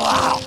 Wow!